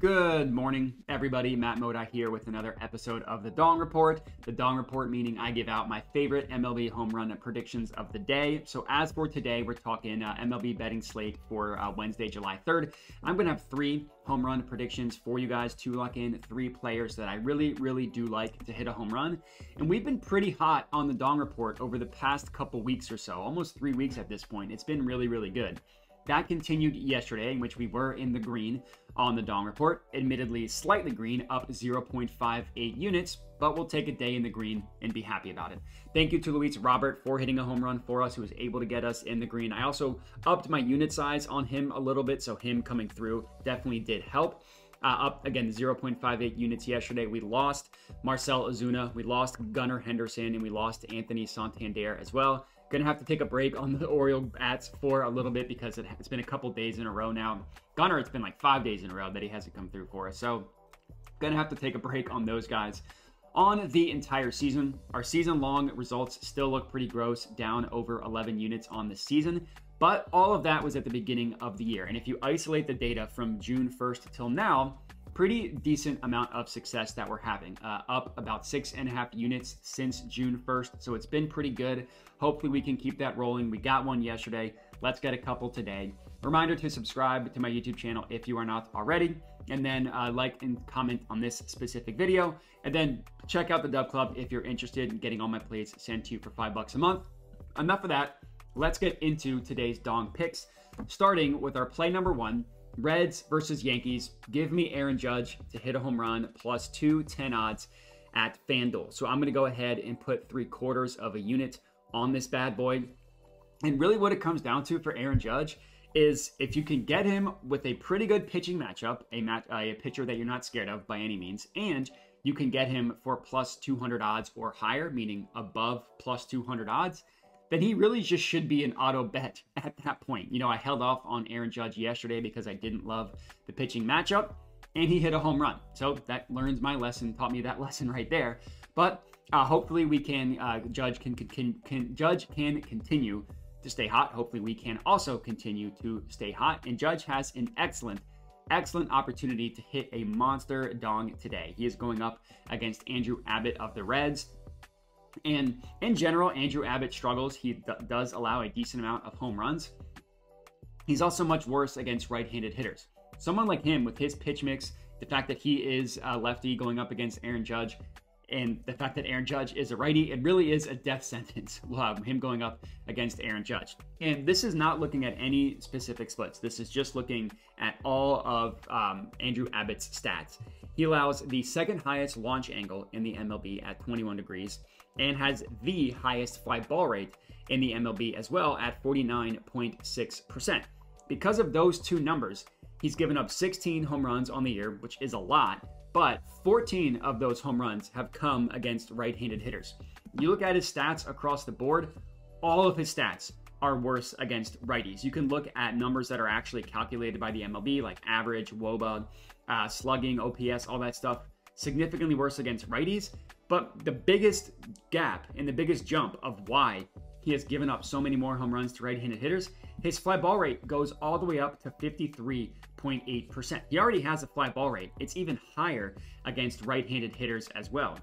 Good morning, everybody. Matt Moda here with another episode of the DONG Report. The DONG Report meaning I give out my favorite MLB home run predictions of the day. So as for today, we're talking MLB betting slate for Wednesday, July 3rd. I'm going to have three home run predictions for you guys to lock in, three players that I really do like to hit a home run. And we've been pretty hot on the DONG Report over the past couple weeks or so, almost 3 weeks at this point. It's been really good. That continued yesterday, in which we were in the green on the DONG Report, admittedly slightly green, up 0.58 units, but we'll take a day in the green and be happy about it. Thank you to Luis Robert for hitting a home run for us, who was able to get us in the green. I also upped my unit size on him a little bit, so him coming through definitely did help. Up again 0.58 units yesterday. We lost Marcel Azuna, we lost Gunnar Henderson, and we lost Anthony Santander as well. Gonna have to take a break on the Oriole bats for a little bit because it's been a couple days in a row now. Gunnar, it's been like 5 days in a row that he hasn't come through for us. So gonna have to take a break on those guys. On the entire season, our season-long results still look pretty gross, down over 11 units on the season. But all of that was at the beginning of the year. And if you isolate the data from June 1st till now, pretty decent amount of success that we're having, up about 6.5 units since June 1st. So it's been pretty good. Hopefully we can keep that rolling. We got one yesterday. Let's get a couple today. Reminder to subscribe to my YouTube channel if you are not already, and then like and comment on this specific video, and then check out the Dub Club if you're interested in getting all my plays sent to you for $5 a month. Enough of that. Let's get into today's Dong picks, starting with our play number one, Reds versus Yankees. Give me Aaron Judge to hit a home run, plus 210 odds at FanDuel. So I'm going to go ahead and put 0.75 units on this bad boy. And really what it comes down to for Aaron Judge is if you can get him with a pretty good pitching matchup, a pitcher that you're not scared of by any means, and you can get him for plus 200 odds or higher, meaning above plus 200 odds, then he really just should be an auto bet at that point. You know, I held off on Aaron Judge yesterday because I didn't love the pitching matchup, and he hit a home run. So that learns my lesson, taught me that lesson right there. But hopefully we can, Judge can continue to stay hot. Hopefully we can also continue to stay hot. And Judge has an excellent opportunity to hit a monster dong today. He is going up against Andrew Abbott of the Reds. And in general, Andrew Abbott struggles. He does allow a decent amount of home runs. He's also much worse against right-handed hitters. Someone like him with his pitch mix, the fact that he is a lefty going up against Aaron Judge, and the fact that Aaron Judge is a righty, it really is a death sentence, him going up against Aaron Judge. And this is not looking at any specific splits. This is just looking at all of Andrew Abbott's stats. He allows the second highest launch angle in the MLB at 21 degrees and has the highest fly ball rate in the MLB as well at 49.6%. Because of those two numbers, he's given up 16 home runs on the year, which is a lot, but 14 of those home runs have come against right-handed hitters. You look at his stats across the board, all of his stats are worse against righties. You can look at numbers that are actually calculated by the MLB, like average, WOBA, slugging, OPS, all that stuff, significantly worse against righties. But the biggest gap and the biggest jump of why he has given up so many more home runs to right-handed hitters, his fly ball rate goes all the way up to 53.8%. He already has a fly ball rate. It's even higher against right-handed hitters as well.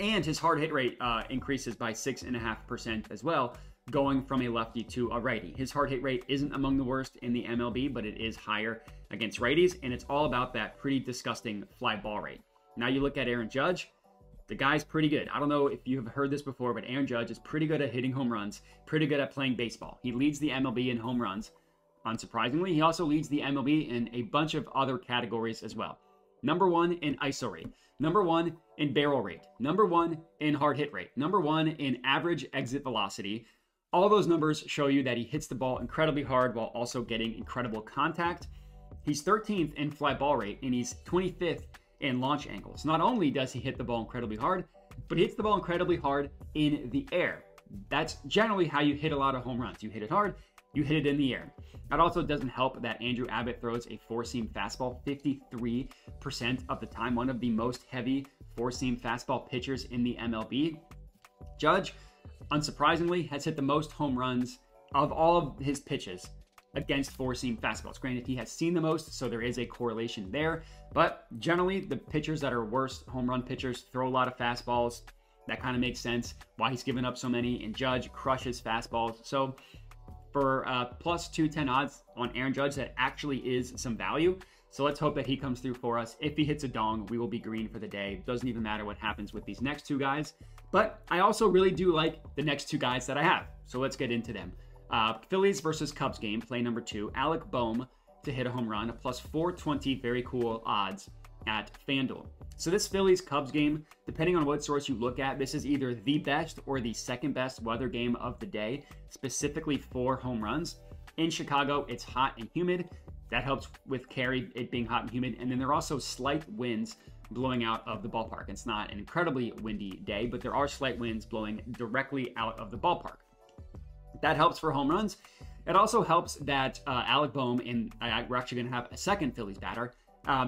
And his hard hit rate increases by 6.5% as well, going from a lefty to a righty. His hard hit rate isn't among the worst in the MLB, but it is higher against righties, and it's all about that pretty disgusting fly ball rate. Now you look at Aaron Judge. The guy's pretty good. I don't know if you have heard this before, but Aaron Judge is pretty good at hitting home runs, pretty good at playing baseball. He leads the MLB in home runs. Unsurprisingly, he also leads the MLB in a bunch of other categories as well. Number 1 in ISO rate, number 1 in barrel rate, number 1 in hard hit rate, number 1 in average exit velocity. All those numbers show you that he hits the ball incredibly hard while also getting incredible contact. He's 13th in fly ball rate, and he's 25th in launch angles. Not only does he hit the ball incredibly hard, but he hits the ball incredibly hard in the air. That's generally how you hit a lot of home runs. You hit it hard, you hit it in the air. It also doesn't help that Andrew Abbott throws a four-seam fastball 53% of the time, one of the most heavy four-seam fastball pitchers in the MLB. Judge, unsurprisingly, has hit the most home runs of all of his pitches against four-seam fastballs. Granted, he has seen the most, so there is a correlation there. But generally, the pitchers that are worse, home run pitchers, throw a lot of fastballs. That kind of makes sense why he's given up so many. And Judge crushes fastballs. So for plus 210 odds on Aaron Judge, that actually is some value. So let's hope that he comes through for us. If he hits a dong, we will be green for the day. Doesn't even matter what happens with these next two guys. But I also really do like the next two guys that I have. So let's get into them. Phillies versus Cubs game, play number 2. Alec Bohm to hit a home run, a plus 420, very cool odds at FanDuel. So this Phillies-Cubs game, depending on what source you look at, this is either the best or the second best weather game of the day, specifically for home runs. In Chicago, it's hot and humid. That helps with carry, it being hot and humid. And then there are also slight winds blowing out of the ballpark. It's not an incredibly windy day, but there are slight winds blowing directly out of the ballpark. That helps for home runs. It also helps that Alec Bohm, and we're actually going to have a second Phillies batter.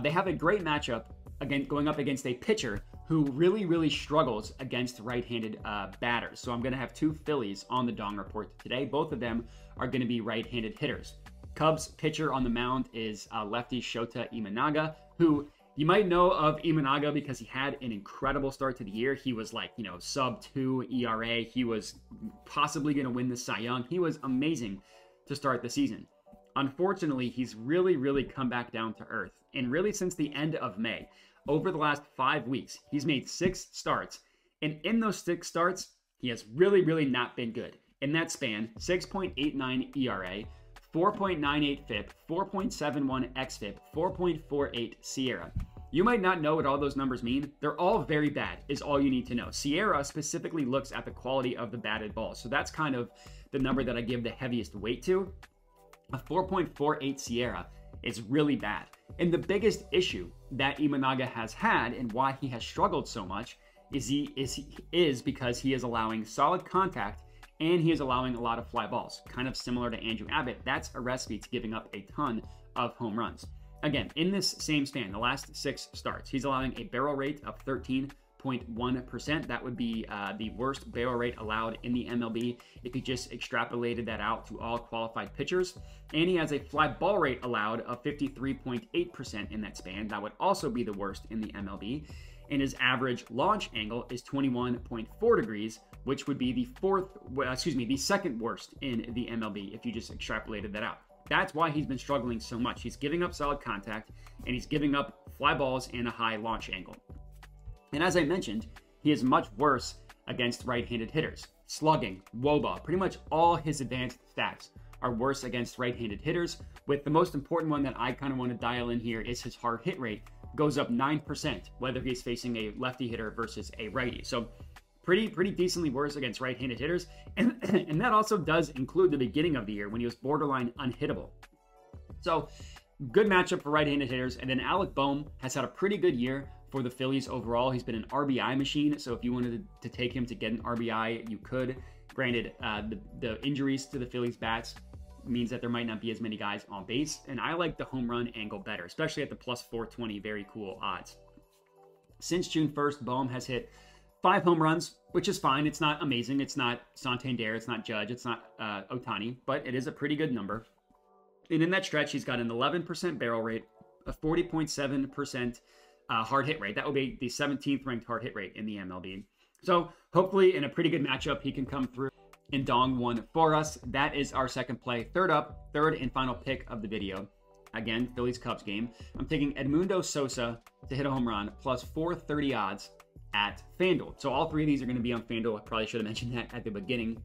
They have a great matchup, again, going up against a pitcher who really, really struggles against right-handed batters. So I'm going to have two Phillies on the Dong Report today. Both of them are going to be right-handed hitters. Cubs pitcher on the mound is lefty Shota Imanaga, who you might know of Imanaga because he had an incredible start to the year. He was like, you know, sub-2 ERA. He was possibly going to win the Cy Young. He was amazing to start the season. Unfortunately, he's really, really come back down to earth. And really since the end of May, over the last 5 weeks, he's made 6 starts. And in those 6 starts, he has really, really not been good. In that span, 6.89 ERA, 4.98 FIP, 4.71 XFIP, 4.48 Sierra. You might not know what all those numbers mean. They're all very bad, is all you need to know. Sierra specifically looks at the quality of the batted ball. So that's kind of the number that I give the heaviest weight to. A 4.48 Sierra is really bad. And the biggest issue that Imanaga has had and why he has struggled so much is because he is allowing solid contact and he is allowing a lot of fly balls, kind of similar to Andrew Abbott. That's a recipe to giving up a ton of home runs. Again, in this same span, the last 6 starts, he's allowing a barrel rate of 13.1%. That would be the worst barrel rate allowed in the MLB if you just extrapolated that out to all qualified pitchers. And he has a fly ball rate allowed of 53.8% in that span. That would also be the worst in the MLB. And his average launch angle is 21.4 degrees, which would be the second worst in the MLB if you just extrapolated that out. That's why he's been struggling so much. He's giving up solid contact, and he's giving up fly balls and a high launch angle. And as I mentioned, he is much worse against right-handed hitters. Slugging, WOBA, pretty much all his advanced stats are worse against right-handed hitters, with the most important one that I kind of want to dial in here is his hard hit rate goes up 9%, whether he's facing a lefty hitter versus a righty. So pretty decently worse against right-handed hitters. And that also does include the beginning of the year when he was borderline unhittable. So good matchup for right-handed hitters. And then Alec Bohm has had a pretty good year for the Phillies overall. He's been an RBI machine. So if you wanted to take him to get an RBI, you could. Granted, the injuries to the Phillies bats means that there might not be as many guys on base. And I like the home run angle better, especially at the plus 420, very cool odds. Since June 1st, Bohm has hit 5 home runs, which is fine. It's not amazing. It's not Santander. It's not Judge. It's not Otani, but it is a pretty good number. And in that stretch, he's got an 11% barrel rate, a 40.7% hard hit rate. That would be the 17th ranked hard hit rate in the MLB. So hopefully in a pretty good matchup, he can come through and dong one for us. That is our second play. Third up, third and final pick of the video. Again, Phillies-Cubs game. I'm taking Edmundo Sosa to hit a home run, plus 430 odds at FanDuel. So all three of these are going to be on FanDuel. I probably should have mentioned that at the beginning.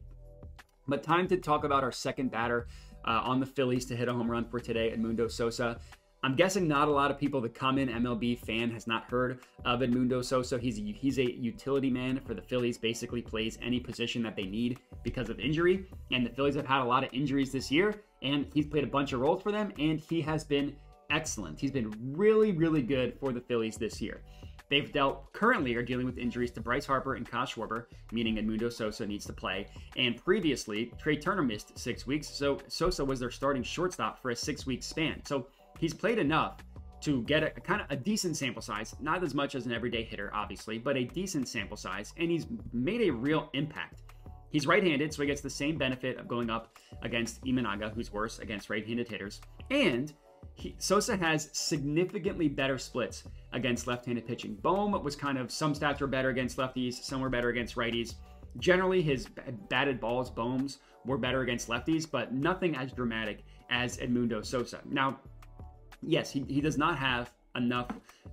But time to talk about our second batter on the Phillies to hit a home run for today, Edmundo Sosa. I'm guessing not a lot of people, the common MLB fan, has not heard of Edmundo Sosa. He's a utility man for the Phillies, basically plays any position that they need because of injury. And the Phillies have had a lot of injuries this year, and he's played a bunch of roles for them, and he has been excellent. He's been really, really good for the Phillies this year. They've currently are dealing with injuries to Bryce Harper and Kyle Schwarber, meaning Edmundo Sosa needs to play. And previously, Trey Turner missed 6 weeks, so Sosa was their starting shortstop for a 6-week span. So he's played enough to get a kind of a decent sample size, not as much as an everyday hitter, obviously, but a decent sample size, and he's made a real impact. He's right-handed, so he gets the same benefit of going up against Imanaga, who's worse against right-handed hitters. And Sosa has significantly better splits against left-handed pitching. Bohm was kind of some stats were better against lefties, some were better against righties. Generally, his batted balls, Bohm's, were better against lefties, but nothing as dramatic as Edmundo Sosa. Now, yes, he does not have enough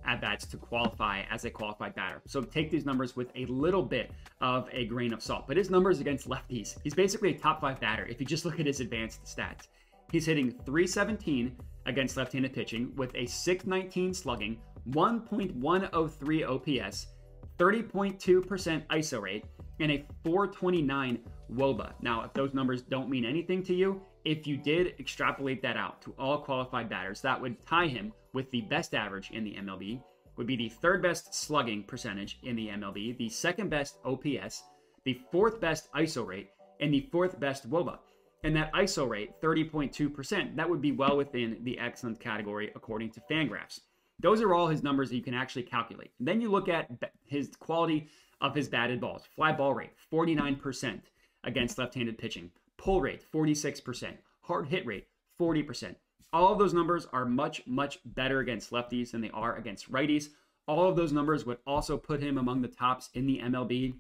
at-bats to qualify as a qualified batter. So take these numbers with a little bit of a grain of salt. But his numbers against lefties, he's basically a top-5 batter if you just look at his advanced stats. He's hitting .317 against left-handed pitching with a .619 slugging, 1.103 OPS, 30.2% ISO rate, and a .429 WOBA. Now, if those numbers don't mean anything to you, if you did extrapolate that out to all qualified batters, that would tie him with the best average in the MLB, would be the 3rd best slugging percentage in the MLB, the 2nd best OPS, the 4th best ISO rate, and the 4th best WOBA. And that ISO rate, 30.2%, that would be well within the excellent category according to FanGraphs. Those are all his numbers that you can actually calculate. And then you look at his quality of his batted balls. Fly ball rate, 49% against left-handed pitching. Pull rate, 46%. Hard hit rate, 40%. All of those numbers are much, much better against lefties than they are against righties. All of those numbers would also put him among the tops in the MLB.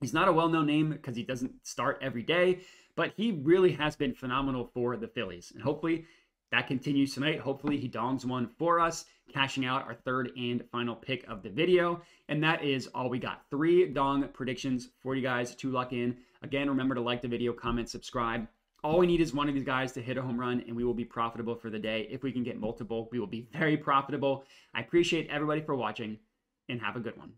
He's not a well-known name because he doesn't start every day, but he really has been phenomenal for the Phillies. And hopefully that continues tonight. Hopefully he dongs one for us, cashing out our 3rd and final pick of the video. And that is all we got. 3 dong predictions for you guys to lock in. Again, remember to like the video, comment, subscribe. All we need is one of these guys to hit a home run, and we will be profitable for the day. If we can get multiple, we will be very profitable. I appreciate everybody for watching, and have a good one.